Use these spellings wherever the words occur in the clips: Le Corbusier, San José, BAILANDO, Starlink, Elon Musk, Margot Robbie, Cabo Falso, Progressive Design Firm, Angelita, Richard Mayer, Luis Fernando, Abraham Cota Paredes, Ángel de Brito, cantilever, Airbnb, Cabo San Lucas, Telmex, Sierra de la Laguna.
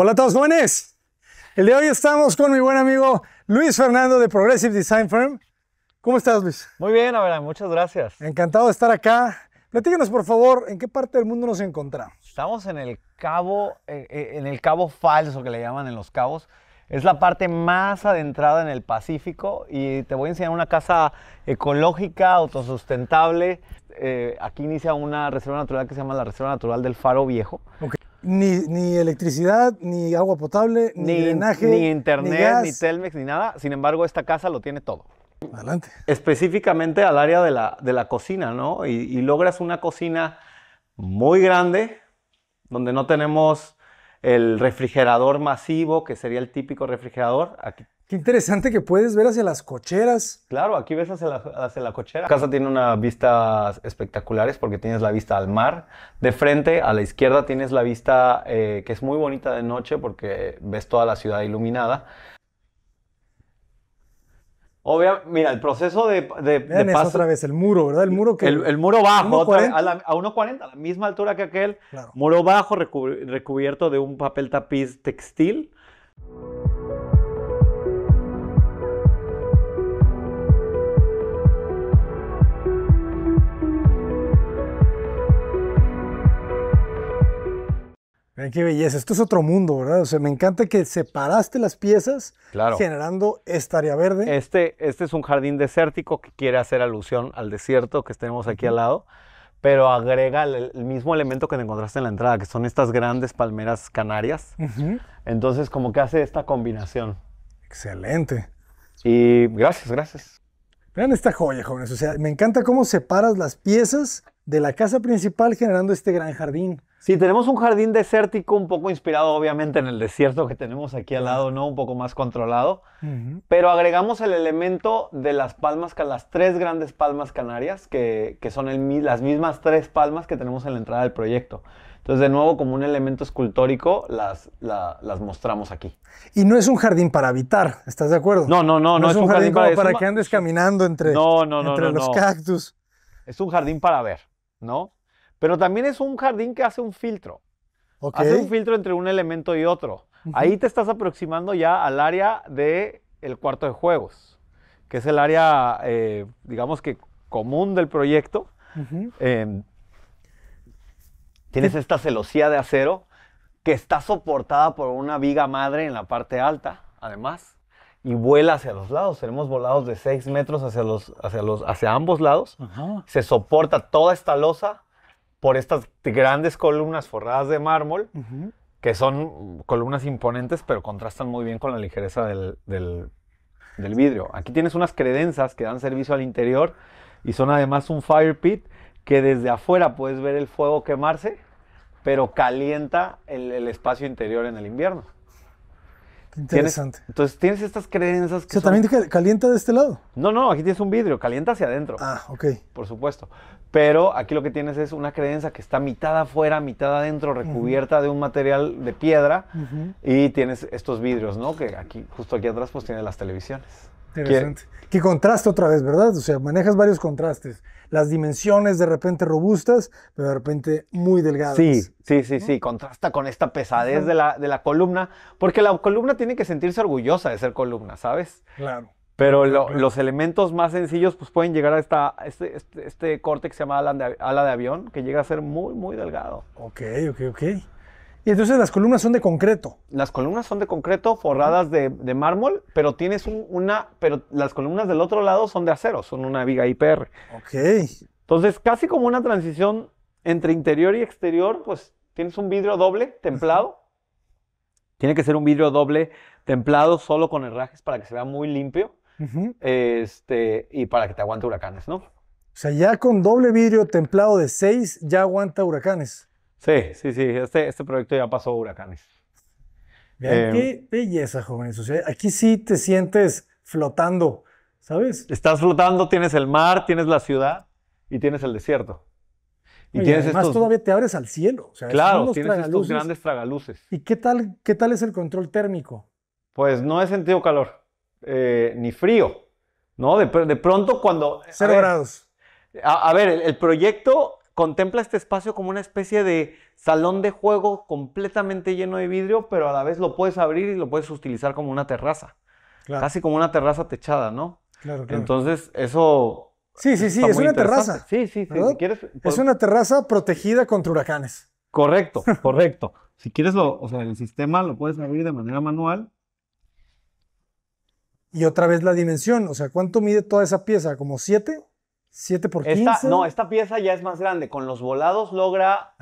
Hola a todos, jóvenes. El día de hoy estamos con mi buen amigo Luis Fernando de Progressive Design Firm. ¿Cómo estás, Luis? Muy bien, Abraham, muchas gracias. Encantado de estar acá. Platíquenos, por favor, ¿en qué parte del mundo nos encontramos? Estamos en el Cabo Falso, que le llaman en los cabos. Es la parte más adentrada en el Pacífico y te voy a enseñar una casa ecológica, autosustentable. Aquí inicia una reserva natural que se llama la Reserva Natural del Faro Viejo. Okay. Ni electricidad, ni agua potable, ni drenaje, ni internet, ni gas, ni Telmex, ni nada. Sin embargo, esta casa lo tiene todo. Adelante. Específicamente al área de la cocina, ¿no? Y logras una cocina muy grande donde no tenemos el refrigerador masivo, que sería el típico refrigerador. Aquí. Qué interesante que puedes ver hacia las cocheras. Claro, aquí ves hacia la cochera. La casa tiene unas vistas espectaculares porque tienes la vista al mar. De frente, a la izquierda, tienes la vista que es muy bonita de noche porque ves toda la ciudad iluminada. Obviamente, mira, el proceso de paso... Eso otra vez, el muro, ¿verdad? El muro que... El muro bajo, 1.40. A 1.40, a la misma altura que aquel. Claro. Muro bajo recubierto de un papel tapiz textil. Miren qué belleza, esto es otro mundo, ¿verdad? O sea, me encanta que separaste las piezas, claro, generando esta área verde. Este es un jardín desértico que quiere hacer alusión al desierto que tenemos aquí al lado, pero agrega el mismo elemento que te encontraste en la entrada, que son estas grandes palmeras canarias. Entonces, como que hace esta combinación. Excelente. Y gracias, gracias. Vean esta joya, jóvenes. O sea, me encanta cómo separas las piezas de la casa principal generando este gran jardín. Sí, tenemos un jardín desértico un poco inspirado obviamente en el desierto que tenemos aquí al lado, ¿no? Un poco más controlado, pero agregamos el elemento de las palmas, las tres grandes palmas canarias, que son las mismas tres palmas que tenemos en la entrada del proyecto. Entonces, de nuevo, como un elemento escultórico, las mostramos aquí. Y no es un jardín para habitar, ¿estás de acuerdo? No, no es un jardín para que andes caminando entre los cactus. Es un jardín para ver, ¿no? Pero también es un jardín que hace un filtro. Okay. Hace un filtro entre un elemento y otro. Ahí te estás aproximando ya al área del cuarto de juegos, que es el área, digamos que común del proyecto. Tienes esta celosía de acero que está soportada por una viga madre en la parte alta, además, y vuela hacia los lados. Tenemos volados de 6 metros hacia ambos lados. Se soporta toda esta losa por estas grandes columnas forradas de mármol, que son columnas imponentes, pero contrastan muy bien con la ligereza del vidrio. Aquí tienes unas credenzas que dan servicio al interior y son además un fire pit que desde afuera puedes ver el fuego quemarse, pero calienta el espacio interior en el invierno. Interesante. Entonces tienes estas creencias que... O sea, ¿también calienta de este lado? No, aquí tienes un vidrio, calienta hacia adentro. Ah, ok. Por supuesto. Pero aquí lo que tienes es una credenza que está mitad afuera, mitad adentro, recubierta de un material de piedra. Y tienes estos vidrios, ¿no? Que aquí, justo aquí atrás, pues tiene las televisiones. Interesante. Qué contraste otra vez, ¿verdad? O sea, manejas varios contrastes. Las dimensiones de repente robustas, pero de repente muy delgadas. Sí. Contrasta con esta pesadez de la columna, porque la columna tiene que sentirse orgullosa de ser columna, ¿sabes? Claro. Pero los elementos más sencillos pues pueden llegar a este corte que se llama ala de avión, que llega a ser muy, muy delgado. Ok. Y entonces las columnas son de concreto. Las columnas son de concreto, forradas de mármol, pero tienes pero las columnas del otro lado son de acero, son una viga IPR. Ok. Entonces, casi como una transición entre interior y exterior, pues tienes un vidrio doble templado. Tiene que ser un vidrio doble templado, solo con herrajes, para que se vea muy limpio y para que te aguante huracanes, ¿no? O sea, ya con doble vidrio templado de 6 ya aguanta huracanes. Sí. Este proyecto ya pasó huracanes. Vean qué belleza, jóvenes. O sea, aquí sí te sientes flotando, ¿sabes? Estás flotando, tienes el mar, tienes la ciudad y tienes el desierto. Y además todavía te abres al cielo. O sea, claro, tienes estos grandes tragaluces. ¿Y qué tal es el control térmico? Pues no he sentido calor, ni frío, ¿no? De pronto cuando... 0 grados. A ver, el proyecto... contempla este espacio como una especie de salón de juego completamente lleno de vidrio, pero a la vez lo puedes abrir y lo puedes utilizar como una terraza. Claro. Casi como una terraza techada, ¿no? Claro, claro. Entonces, eso... Sí, sí, sí, es una terraza. Sí, sí, sí. Si quieres, pues... Es una terraza protegida contra huracanes. Correcto, correcto. Si quieres, o sea, el sistema lo puedes abrir de manera manual. Y otra vez la dimensión. O sea, ¿cuánto mide toda esa pieza? ¿Como 7? 7 por 15. No, esta pieza ya es más grande. Con los volados logra,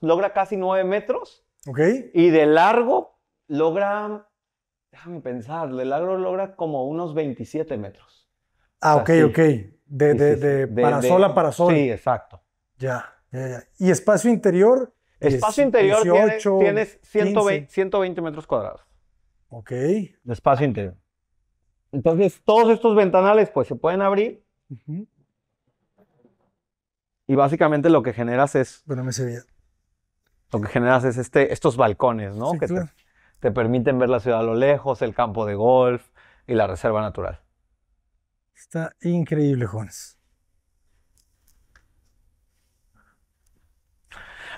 logra casi 9 metros. Ok. Y de largo logra, déjame pensar, de largo logra como unos 27 metros. Ah, o sea, ok, sí. Ok. De parasola a parasola. Sí, exacto. Ya, ya, ya. ¿Y espacio interior? Espacio interior 18, tienes 120 metros cuadrados. Ok. De espacio interior. Entonces, todos estos ventanales pues se pueden abrir. Uh-huh. Y básicamente lo que generas es... Bueno, me servía. Lo que generas es estos balcones, ¿no? Sí, que claro. te permiten ver la ciudad a lo lejos, el campo de golf y la reserva natural. Está increíble, Jones.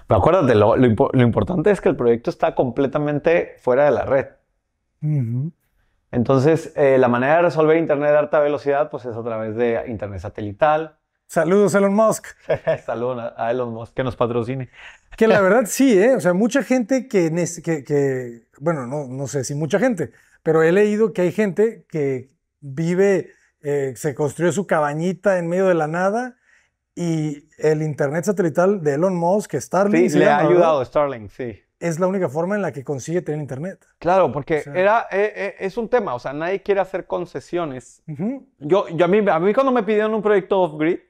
Pero acuérdate, lo importante es que el proyecto está completamente fuera de la red. Uh-huh. Entonces, la manera de resolver internet de alta velocidad pues es a través de internet satelital. Saludos, Elon Musk. Saludos a Elon Musk, que nos patrocine. Que la verdad sí, ¿eh? O sea, mucha gente que bueno, no sé si mucha gente, pero he leído que hay gente que vive, se construyó su cabañita en medio de la nada y el internet satelital de Elon Musk, Starlink... Sí, le ha ayudado, Starlink, sí. Es la única forma en la que consigue tener internet. Claro, porque o sea, es un tema, o sea, nadie quiere hacer concesiones. Uh-huh. A mí cuando me pidieron un proyecto off-grid,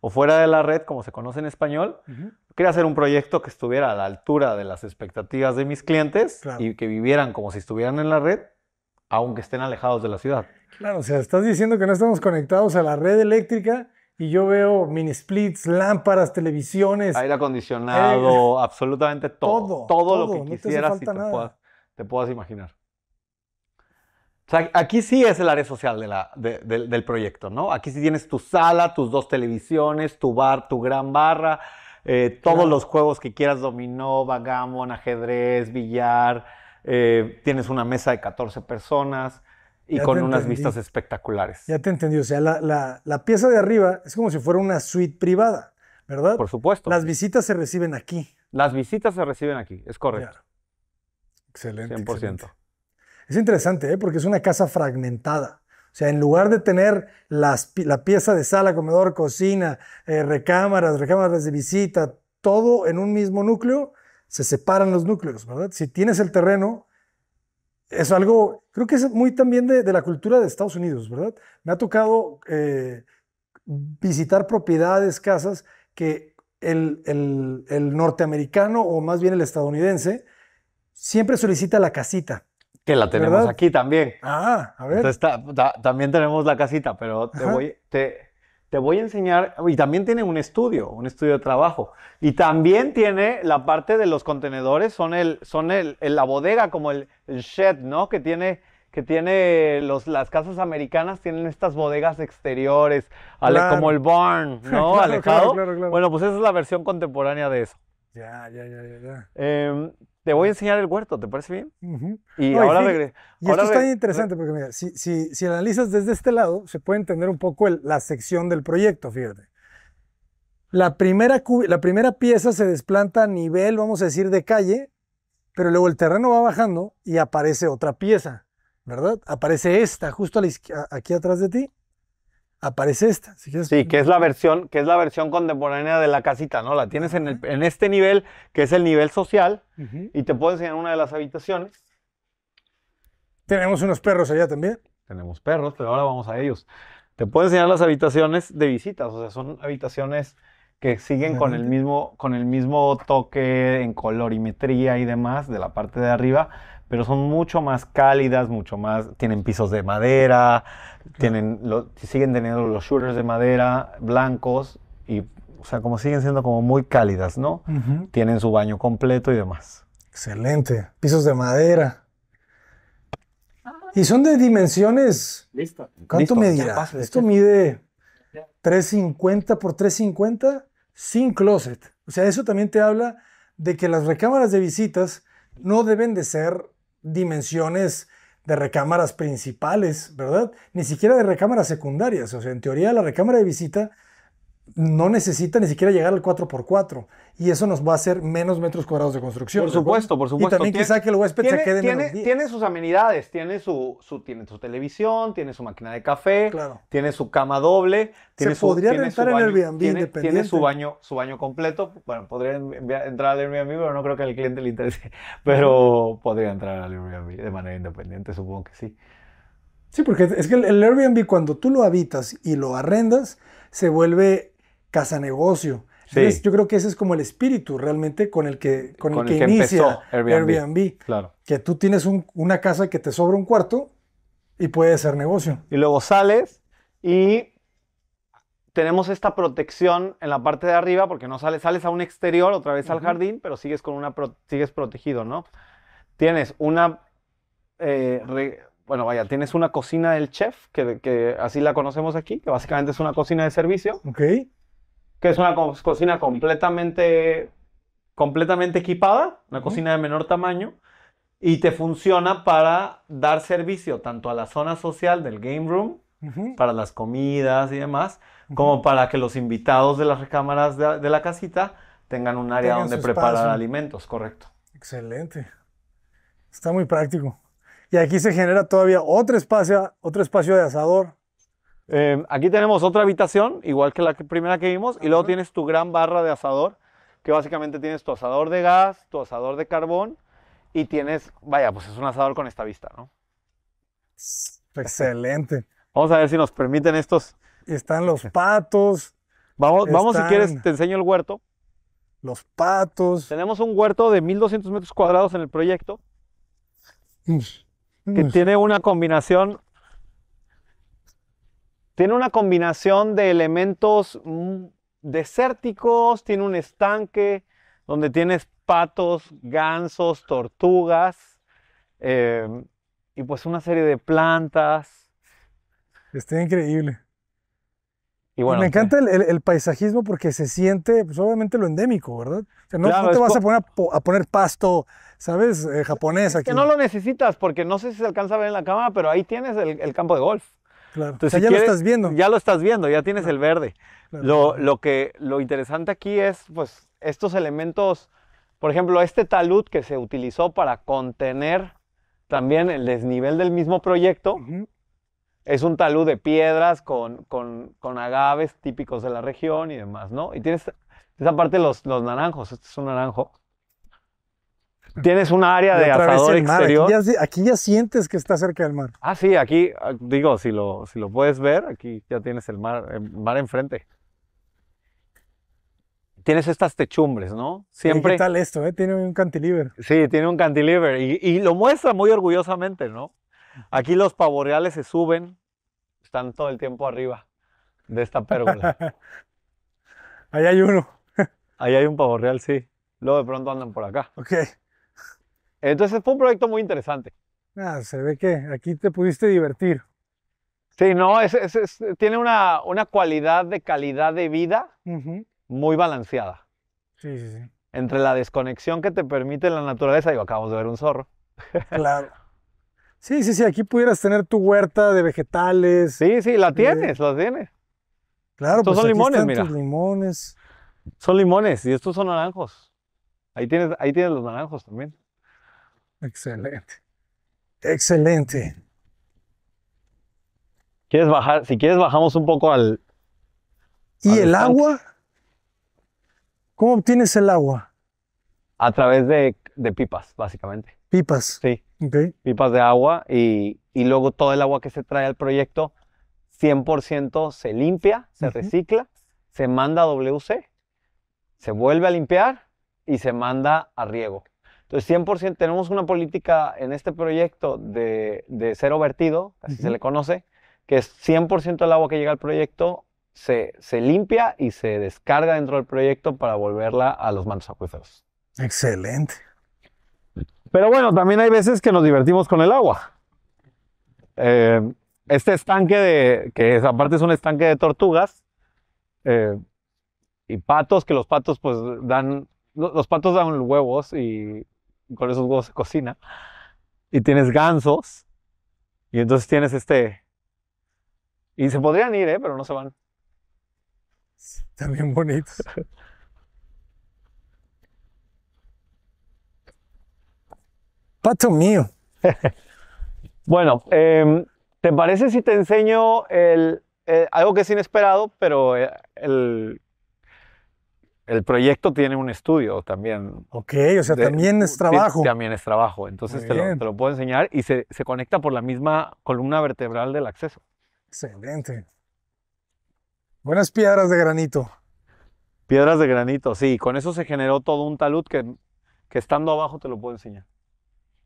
o fuera de la red, como se conoce en español, uh-huh, quería hacer un proyecto que estuviera a la altura de las expectativas de mis clientes, claro, y que vivieran como si estuvieran en la red, aunque estén alejados de la ciudad. Claro, o sea, estás diciendo que no estamos conectados a la red eléctrica y yo veo mini splits, lámparas, televisiones... Aire acondicionado, absolutamente todo. Todo lo que quisieras, no te puedas imaginar. O sea, aquí sí es el área social del proyecto, ¿no? Aquí sí tienes tu sala, tus 2 televisiones, tu bar, tu gran barra, todos los juegos que quieras, dominó, bagamón, ajedrez, billar, tienes una mesa de 14 personas y ya con unas vistas espectaculares. Ya te entendí, o sea, la pieza de arriba es como si fuera una suite privada, ¿verdad? Por supuesto. Las visitas se reciben aquí. Las visitas se reciben aquí, es correcto. Claro. Excelente, 100%. Excelente. Es interesante, ¿eh? Porque es una casa fragmentada. O sea, en lugar de tener la pieza de sala, comedor, cocina, recámaras de visita, todo en un mismo núcleo, se separan los núcleos, ¿verdad? Si tienes el terreno, es algo, creo que es muy también de la cultura de Estados Unidos, ¿verdad? Me ha tocado visitar propiedades, casas, que el norteamericano, o más bien el estadounidense, siempre solicita la casita. Que la tenemos, ¿verdad?, aquí también. Ah, a ver. Entonces, también tenemos la casita, pero te voy a enseñar. Y también tiene un estudio de trabajo. Y también tiene la parte de los contenedores, la bodega, como el shed, ¿no? Que tiene las casas americanas tienen estas bodegas exteriores, claro, como el barn, ¿no? Claro, alejado. Claro, claro, claro. Bueno, pues esa es la versión contemporánea de eso. Ya. Te voy a enseñar el huerto, ¿te parece bien? Uh-huh. Y ahora esto es tan interesante porque, mira, si analizas desde este lado, se puede entender un poco la sección del proyecto, fíjate. La primera pieza se desplanta a nivel, vamos a decir, de calle, pero luego el terreno va bajando y aparece otra pieza, ¿verdad? Aparece esta, justo aquí atrás de ti. Aparece esta. Si quieres... Sí, que es la versión contemporánea de la casita, ¿no? La tienes en este nivel, que es el nivel social, uh-huh, y te puedo enseñar una de las habitaciones. Tenemos unos perros allá también. Tenemos perros, pero ahora vamos a ellos. Te puedo enseñar las habitaciones de visitas, o sea, son habitaciones que siguen con el mismo toque en colorimetría y demás de la parte de arriba, pero son mucho más cálidas, tienen pisos de madera, siguen teniendo los shooters de madera blancos y, o sea, como siguen siendo como muy cálidas, ¿no? Uh-huh. Tienen su baño completo y demás. Excelente, pisos de madera. Y son de dimensiones... Listo. ¿Cuánto medirá? Esto mide 350 por 350, sin closet. O sea, eso también te habla de que las recámaras de visitas no deben de ser dimensiones de recámaras principales, ¿verdad? Ni siquiera de recámaras secundarias. O sea, en teoría la recámara de visita no necesita ni siquiera llegar al 4×4 y eso nos va a hacer menos metros cuadrados de construcción. Por supuesto, por supuesto. Y también quizá que el huésped se quede menos 10. Tiene sus amenidades, tiene su televisión, tiene su máquina de café, claro, tiene su cama doble, tiene su baño. Se podría rentar en Airbnb independiente. Tiene su baño completo. Bueno, podría entrar al Airbnb, pero no creo que al cliente le interese. Pero podría entrar al Airbnb de manera independiente, supongo que sí. Sí, porque es que el Airbnb cuando tú lo habitas y lo arrendas, se vuelve casa negocio. Sí. Entonces, yo creo que ese es como el espíritu realmente con el que inicia Airbnb. Claro. Que tú tienes una casa que te sobra un cuarto y puede ser negocio. Y luego sales y tenemos esta protección en la parte de arriba porque no sales a un exterior, otra vez al jardín, pero sigues sigues protegido, ¿no? Tienes una tienes una cocina del chef, que así la conocemos aquí, que básicamente es una cocina de servicio. Ok. Que es una cocina completamente equipada, una cocina de menor tamaño, y te funciona para dar servicio tanto a la zona social del game room, para las comidas y demás, como para que los invitados de las recámaras de la casita tengan un área donde preparar alimentos, correcto. Excelente. Está muy práctico. Y aquí se genera todavía otro espacio de asador. Aquí tenemos otra habitación, igual que la primera que vimos, y luego tienes tu gran barra de asador, que básicamente tienes tu asador de gas, tu asador de carbón, y tienes, pues es un asador con esta vista, ¿no? Excelente. Vamos a ver si nos permiten estos. Están los patos. Vamos, si quieres, te enseño el huerto. Los patos. Tenemos un huerto de 1.200 metros cuadrados en el proyecto, que tiene una combinación... Tiene una combinación de elementos desérticos, tiene un estanque donde tienes patos, gansos, tortugas y pues una serie de plantas. Está increíble. Y bueno, me encanta el paisajismo porque se siente, pues obviamente, lo endémico, ¿verdad? O sea, no te vas a poner pasto, ¿sabes? Japonés aquí. Que no lo necesitas porque no sé si se alcanza a ver en la cámara, pero ahí tienes el campo de golf. Claro. Entonces, o sea, ya lo estás viendo. Ya lo estás viendo, ya tienes el verde. Claro. Lo interesante aquí es, pues, estos elementos, por ejemplo, este talud que se utilizó para contener también el desnivel del mismo proyecto, es un talud de piedras con agaves típicos de la región y demás, ¿no? Y tienes esa parte los naranjos, este es un naranjo. Tienes un área de asador exterior. Aquí ya sientes que está cerca del mar. Ah, sí, aquí, digo, si lo puedes ver, aquí ya tienes el mar enfrente. Tienes estas techumbres, ¿no? Siempre. ¿Qué tal esto? Tiene un cantilever. Sí, tiene un cantilever y lo muestra muy orgullosamente, ¿no? Aquí los pavoreales se suben, están todo el tiempo arriba de esta pérgola. Ahí hay uno. Ahí hay un pavorreal, sí. Luego de pronto andan por acá. Ok. Entonces fue un proyecto muy interesante. Se ve que aquí te pudiste divertir. Sí, no, tiene una cualidad de calidad de vida muy balanceada. Sí, sí, sí. Entre la desconexión que te permite la naturaleza, acabamos de ver un zorro. Claro. Sí, sí, sí, aquí pudieras tener tu huerta de vegetales. Sí, sí, la tienes. Claro, estos son limones, mira. Limones. Son limones y estos son naranjos. Ahí tienes los naranjos también. Excelente. Excelente. ¿Quieres bajar? Si quieres, bajamos un poco al... ¿Y el agua? ¿Cómo obtienes el agua? A través de pipas, básicamente. ¿Pipas? Sí. Okay. Pipas de agua y luego todo el agua que se trae al proyecto 100% se limpia, se recicla, se manda a WC, se vuelve a limpiar y se manda a riego. Entonces, 100% tenemos una política en este proyecto de cero vertido, así se le conoce, que es 100% del agua que llega al proyecto se limpia y se descarga dentro del proyecto para volverla a los mantos acuíferos. Excelente. Pero bueno, también hay veces que nos divertimos con el agua. Este estanque, que aparte es un estanque de tortugas, y patos, que los patos pues dan, huevos y con esos huevos se cocina. Y tienes gansos y entonces tienes este... Y se podrían ir, pero no se van. Están bien bonitos. Pato mío. Bueno, ¿te parece si te enseño algo que es inesperado, pero el proyecto tiene un estudio también? Ok, o sea, también es trabajo. También es trabajo, entonces te lo puedo enseñar y se conecta por la misma columna vertebral del acceso. Excelente. Buenas piedras de granito. Piedras de granito, sí. Con eso se generó todo un talud que estando abajo te lo puedo enseñar.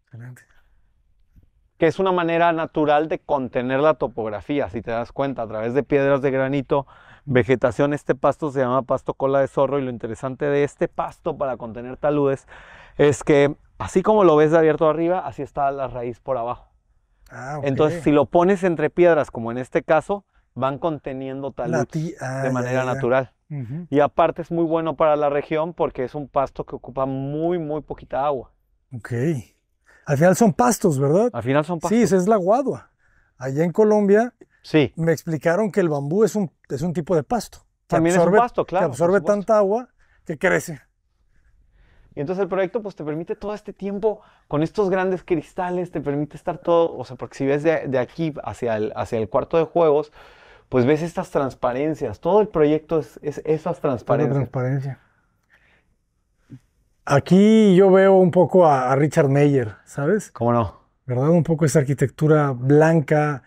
Excelente. Que es una manera natural de contener la topografía, si te das cuenta, a través de piedras de granito, vegetación. Este pasto se llama pasto cola de zorro y lo interesante de este pasto para contener taludes es que así como lo ves de abierto arriba, así está la raíz por abajo. Ah, okay. Entonces, si lo pones entre piedras, como en este caso, van conteniendo talud de manera natural. Uh-huh. Y aparte es muy bueno para la región porque es un pasto que ocupa muy, muy poquita agua. Ok. Al final son pastos, ¿verdad? Al final son pastos. Sí, esa es la guadua. Allá en Colombia me explicaron que el bambú es un tipo de pasto. También absorbe, es un pasto, claro. Que absorbe tanta agua que crece. Y entonces el proyecto pues te permite todo este tiempo con estos grandes cristales, te permite estar todo, o sea, porque si ves de aquí hacia el cuarto de juegos, pues ves estas transparencias. Todo el proyecto es esas transparencias. Transparencia. Aquí yo veo un poco a Richard Mayer, ¿sabes? ¿Cómo no? ¿Verdad? Un poco esa arquitectura blanca,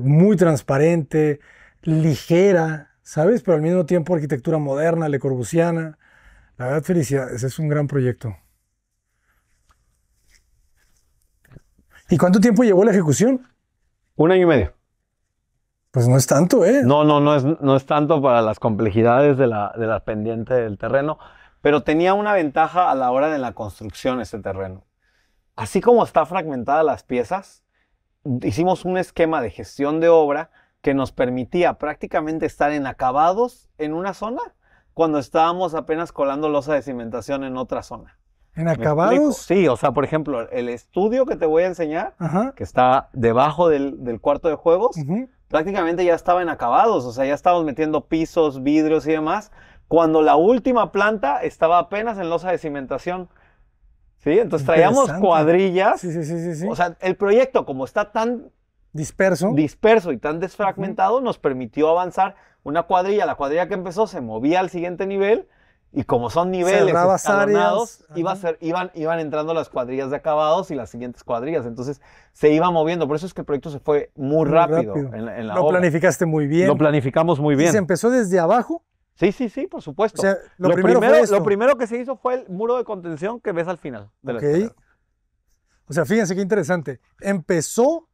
muy transparente, ligera, ¿sabes? Pero al mismo tiempo arquitectura moderna, le corbusiana. La verdad, felicidades, es un gran proyecto. ¿Y cuánto tiempo llevó la ejecución? 1 año y medio. Pues no es tanto, ¿eh? No es tanto para las complejidades de la pendiente del terreno, pero tenía una ventaja a la hora de la construcción este terreno. Así como está fragmentada las piezas, hicimos un esquema de gestión de obra que nos permitía prácticamente estar en acabados en una zona cuando estábamos apenas colando losa de cimentación en otra zona. ¿En acabados? Sí, o sea, por ejemplo, el estudio que te voy a enseñar, ajá, que está debajo del cuarto de juegos, uh-huh, prácticamente ya estaba en acabados, o sea, ya estábamos metiendo pisos, vidrios y demás, cuando la última planta estaba apenas en losa de cimentación. ¿Sí? Entonces traíamos cuadrillas. Sí. O sea, el proyecto, como está tan disperso y tan desfragmentado, uh-huh, nos permitió avanzar una cuadrilla. La cuadrilla que empezó se movía al siguiente nivel y como son niveles escalonados, iban entrando las cuadrillas de acabados y las siguientes cuadrillas. Entonces se iba moviendo. Por eso es que el proyecto se fue muy rápido. En la obra. Lo planificaste muy bien. Lo planificamos muy bien. ¿Y se empezó desde abajo? Sí, por supuesto. O sea, lo primero que se hizo fue el muro de contención que ves al final. Ok. O sea, fíjense qué interesante. Empezó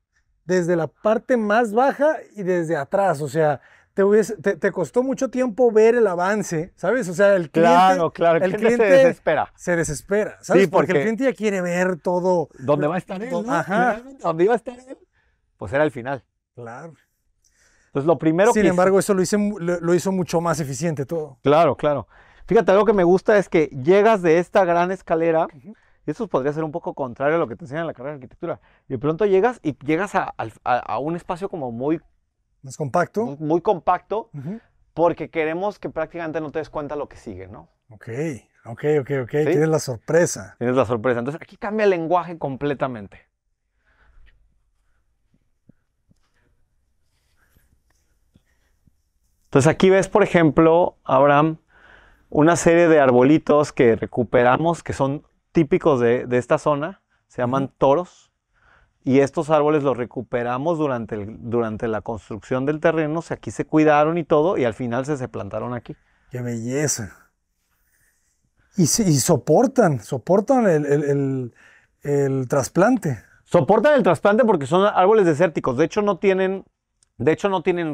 desde la parte más baja y desde atrás, o sea, te costó mucho tiempo ver el avance, ¿sabes? O sea, el cliente, el cliente se desespera. Se desespera, ¿sabes? Sí, porque el cliente ya quiere ver todo. ¿Dónde va a estar él? Ajá. ¿Dónde iba a estar él? Pues era el final. Claro. Entonces, lo primero que... Sin embargo, eso lo hizo mucho más eficiente todo. Claro. Fíjate, algo que me gusta es que llegas de esta gran escalera... Uh-huh. Y eso podría ser un poco contrario a lo que te enseñan en la carrera de arquitectura. Y de pronto llegas a un espacio como muy... ¿Más compacto? Muy compacto, uh-huh, porque queremos que prácticamente no te des cuenta lo que sigue, ¿no? Ok. ¿Sí? Tienes la sorpresa. Entonces aquí cambia el lenguaje completamente. Entonces aquí ves, por ejemplo, Abraham, una serie de arbolitos que recuperamos, que son... típicos de esta zona, se llaman toros, y estos árboles los recuperamos durante la construcción del terreno. O sea, aquí se cuidaron y todo, y al final se plantaron aquí. ¡Qué belleza! Y soportan el trasplante. Soportan el trasplante porque son árboles desérticos, de hecho no tienen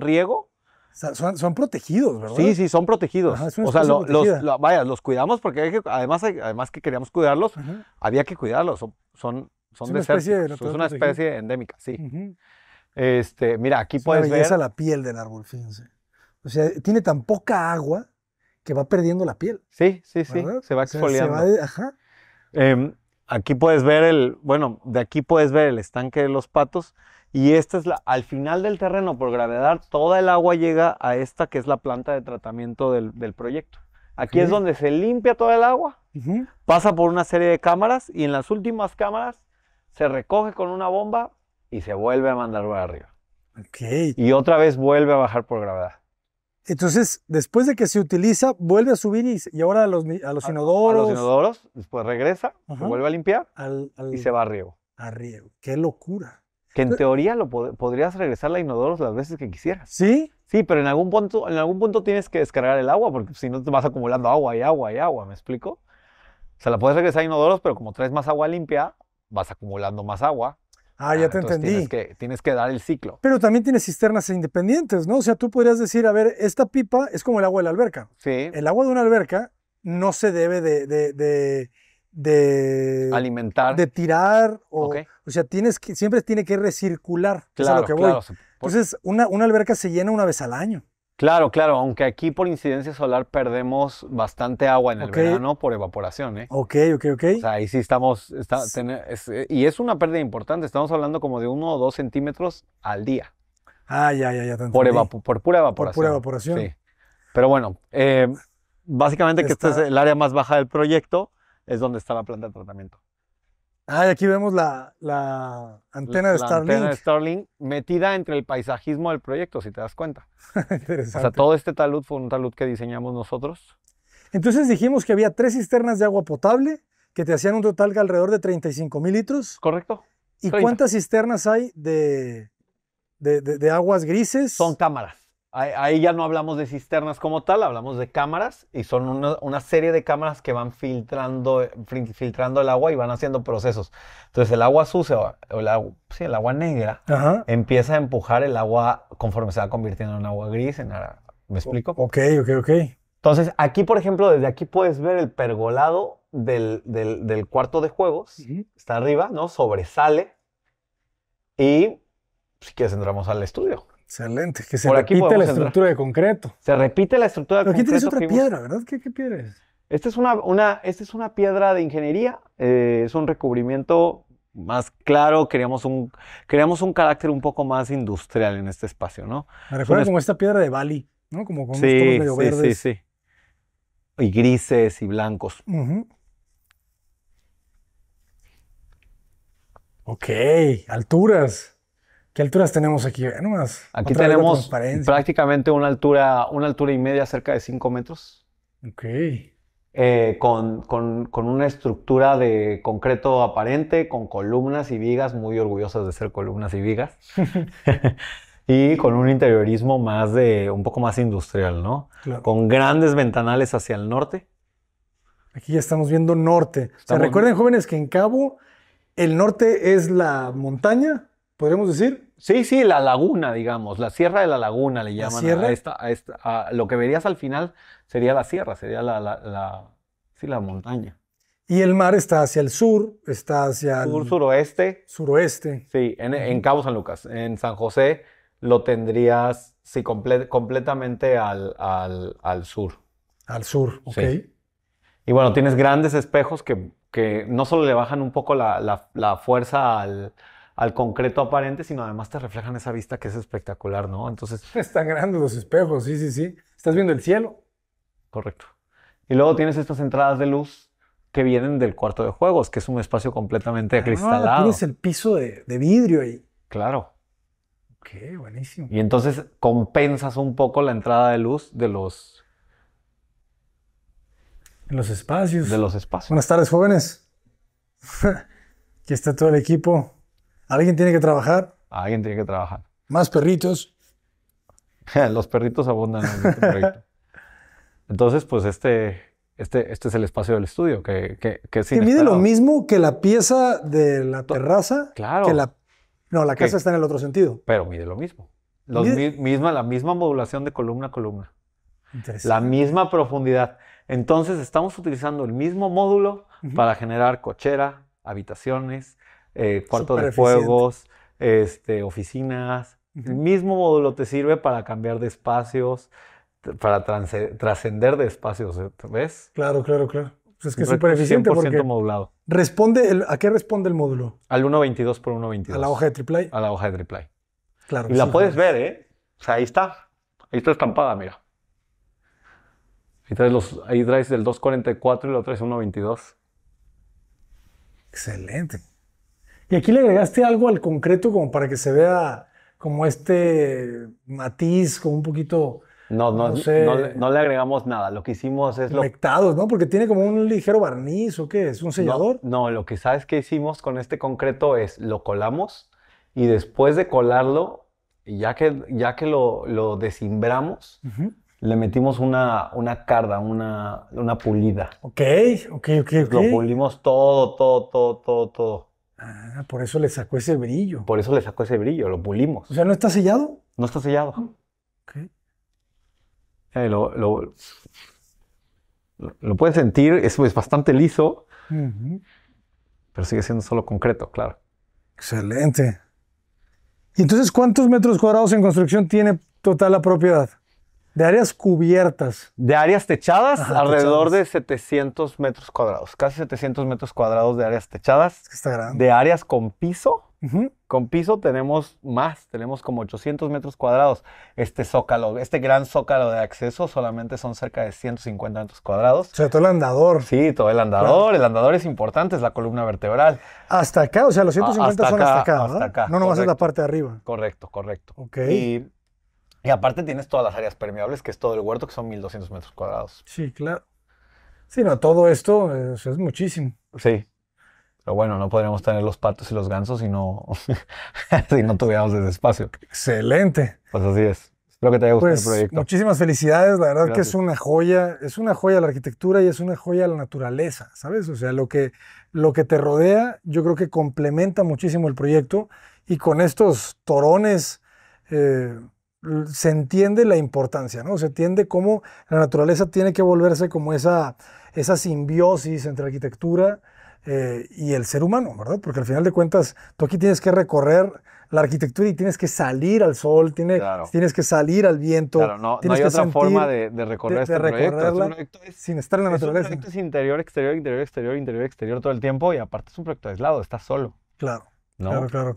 riego. Son protegidos, ¿verdad? Sí, son protegidos. Ajá, o sea, los cuidamos porque además que queríamos cuidarlos, ajá, había que cuidarlos. Son desérticos. Es una especie endémica, sí. Uh-huh. Mira, aquí puedes ver... la piel del árbol, fíjense. O sea, tiene tan poca agua que va perdiendo la piel. Sí, sí, sí. ¿Verdad? Se va exfoliando. O sea, se va, ajá. Aquí puedes ver el, bueno, de aquí puedes ver el estanque de los patos, y esta es la, al final del terreno, por gravedad, toda el agua llega a esta que es la planta de tratamiento del proyecto. Aquí sí. Es donde se limpia toda el agua, uh-huh. Pasa por una serie de cámaras, y en las últimas cámaras se recoge con una bomba y se vuelve a mandar para arriba. Okay. Y otra vez vuelve a bajar por gravedad. Entonces, después de que se utiliza, vuelve a subir y ahora a los inodoros. A los inodoros, después regresa, ajá, se vuelve a limpiar y se va a riego. A riego. ¡Qué locura! Que en teoría lo podrías regresar a inodoros las veces que quisieras. ¿Sí? Sí, pero en algún punto tienes que descargar el agua, porque si no te vas acumulando agua y agua y agua, ¿me explico? O sea, la puedes regresar a inodoros, pero como traes más agua limpia, vas acumulando más agua. Ah, ya te entendí. Tienes que dar el ciclo. Pero también tienes cisternas independientes, ¿no? O sea, tú podrías decir, a ver, esta pipa es como el agua de la alberca. Sí. El agua de una alberca no se debe de alimentar. De tirar. Okay. O sea, siempre tiene que recircular. Claro, es a lo que voy. Claro. Entonces, una alberca se llena una vez al año. Claro, claro. Aunque aquí por incidencia solar perdemos bastante agua en el verano por evaporación, ¿eh? Ok. O sea, ahí sí estamos... y es una pérdida importante. Estamos hablando como de 1 o 2 centímetros al día. Ah, ya. Por pura evaporación. Sí. Pero bueno, básicamente que esta es el área más baja del proyecto, es donde está la planta de tratamiento. Ah, y aquí vemos la antena de Starlink. La antena de Starlink metida entre el paisajismo del proyecto, si te das cuenta. Interesante. O sea, todo este talud fue un talud que diseñamos nosotros. Entonces dijimos que había 3 cisternas de agua potable que te hacían un total de alrededor de 35,000 litros. Correcto. ¿Y 30. Cuántas cisternas hay de aguas grises? Son cámaras. Ahí ya no hablamos de cisternas como tal, hablamos de cámaras, y son una serie de cámaras que van filtrando el agua y van haciendo procesos. Entonces el agua sucia, el agua negra, ajá, empieza a empujar el agua conforme se va convirtiendo en agua gris. ¿Me explico? Ok. Entonces aquí, por ejemplo, desde aquí puedes ver el pergolado del cuarto de juegos. Uh-huh. Está arriba, ¿no? Sobresale. Y si quieres entramos al estudio. Excelente, que se repite la estructura de concreto. Se repite la estructura de concreto. Aquí tienes otra piedra, ¿verdad? ¿Qué piedra es? Esta es una piedra de ingeniería. Es un recubrimiento más claro. Queríamos un carácter un poco más industrial en este espacio, ¿no? Me recuerda como esta piedra de Bali, ¿no? Como con unos tonos medio verdes. Sí. Y grises y blancos. Uh-huh. Ok, alturas. ¿Qué alturas tenemos aquí? Nomás, aquí tenemos prácticamente una altura y media, cerca de 5 metros. Ok. Con una estructura de concreto aparente, con columnas y vigas, muy orgullosas de ser columnas y vigas. Y con un interiorismo un poco más industrial, ¿no? Claro. Con grandes ventanales hacia el norte. Aquí ya estamos viendo norte. O sea, recuerden, jóvenes, que en Cabo el norte es la montaña. ¿Podríamos decir? Sí, la laguna, digamos. La Sierra de la Laguna le llaman. A lo que verías al final sería la sierra, sería la montaña. Y el mar está hacia el sur, está hacia el... Suroeste. Suroeste. Sí, en Cabo San Lucas. En San José lo tendrías, sí, completamente al sur. Al sur, ok. Sí. Y bueno, tienes grandes espejos que no solo le bajan un poco la fuerza al concreto aparente, sino además te reflejan esa vista que es espectacular, ¿no? Entonces... Están grandes los espejos, sí. Estás viendo el cielo. Correcto. Y luego tienes estas entradas de luz que vienen del cuarto de juegos, que es un espacio completamente acristalado. Tienes el piso de vidrio ahí. Claro. Ok, buenísimo. Y entonces compensas un poco la entrada de luz de los... En los espacios. De los espacios. Buenas tardes, jóvenes. Aquí está todo el equipo. ¿Alguien tiene que trabajar? Alguien tiene que trabajar. Más perritos. Los perritos abundan en este proyecto. Entonces, pues este es el espacio del estudio. Que mide lo mismo que la pieza de la terraza. Claro. La casa está en el otro sentido. Pero mide lo mismo. La misma modulación de columna a columna. Interesante. La misma profundidad. Entonces, estamos utilizando el mismo módulo, uh-huh, para generar cochera, habitaciones, cuarto de juegos, oficinas. Uh-huh. El mismo módulo te sirve para cambiar de espacios, para trascender de espacios, ¿ves? Claro, claro, claro. Pues es que es súper eficiente porque modulado. ¿A qué responde el módulo? Al 1.22 por 1.22. ¿A la hoja de triple A? A la hoja de triple A. Claro. Y la puedes ver, ¿eh? O sea, ahí está. Ahí está estampada, mira. Ahí traes del 2.44 y lo traes 1.22. Excelente. Y aquí le agregaste algo al concreto como para que se vea como este matiz, como un poquito... No le agregamos nada. Lo que hicimos es... Conectados, ¿no? Porque tiene como un ligero barniz, ¿o qué? ¿Es un sellador? No, lo que sabes que hicimos con este concreto es lo colamos y después de colarlo, ya que lo desimbramos, le metimos una carda, una pulida. Ok. Lo pulimos todo. Ah, por eso le sacó ese brillo. Lo pulimos. O sea, ¿no está sellado? No está sellado. Ok. Lo puedes sentir, es bastante liso, pero sigue siendo solo concreto, claro. Excelente. Y entonces, ¿cuántos metros cuadrados en construcción tiene total la propiedad? De áreas cubiertas. De áreas techadas, alrededor de 700 metros cuadrados. Casi 700 metros cuadrados de áreas techadas. Es que está grande. De áreas con piso. Con piso tenemos más, tenemos como 800 metros cuadrados. Este gran zócalo de acceso solamente son cerca de 150 metros cuadrados. O sea, todo el andador. Sí, todo el andador. Claro. El andador es importante, es la columna vertebral. Hasta acá, o sea, los 150 son hasta acá, ¿verdad? Hasta acá. No nomás es la parte de arriba. Correcto, correcto. Ok. Y aparte tienes todas las áreas permeables, que es todo el huerto, que son 1200 metros cuadrados. Sí, claro. Sí, no, todo esto es muchísimo. Sí. Pero bueno, no podríamos tener los patos y los gansos si no, si no tuviéramos ese espacio. Excelente. Pues así es. Espero que te haya gustado el proyecto. Muchísimas felicidades. La verdad que es una joya. Es una joya la arquitectura y es una joya la naturaleza, ¿sabes? O sea, lo que te rodea yo creo que complementa muchísimo el proyecto. Y con estos torones se entiende la importancia, ¿no? Se entiende cómo la naturaleza tiene que volverse como esa simbiosis entre arquitectura y el ser humano, ¿verdad? Porque al final de cuentas, tú aquí tienes que recorrer la arquitectura y tienes que salir al sol, tienes que salir al viento. Claro, no hay otra forma de recorrer este proyecto. Sin estar en la naturaleza. El proyecto es interior, exterior todo el tiempo y aparte es un proyecto aislado, estás solo. Claro, ¿no? Claro.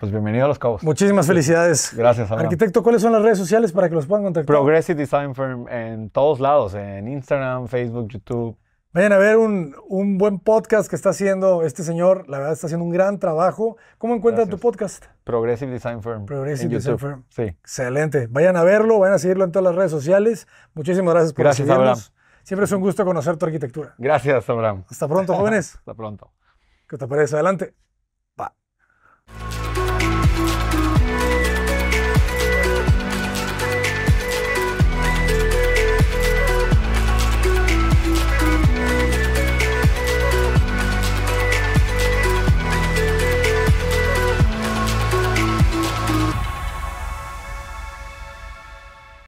Pues bienvenido a Los Cabos. Muchísimas felicidades. Gracias, Abraham. Arquitecto, ¿cuáles son las redes sociales para que los puedan contactar? Progressive Design Firm en todos lados, en Instagram, Facebook, YouTube. Vayan a ver un buen podcast que está haciendo este señor. La verdad, está haciendo un gran trabajo. ¿Cómo encuentran tu podcast? Progressive Design Firm. Progressive Design Firm. Sí. Excelente. Vayan a verlo, vayan a seguirlo en todas las redes sociales. Muchísimas gracias por recibirnos. Gracias, Abraham. Siempre es un gusto conocer tu arquitectura. Gracias, Abraham. Hasta pronto, jóvenes. Hasta pronto. ¿Qué te parece? Adelante.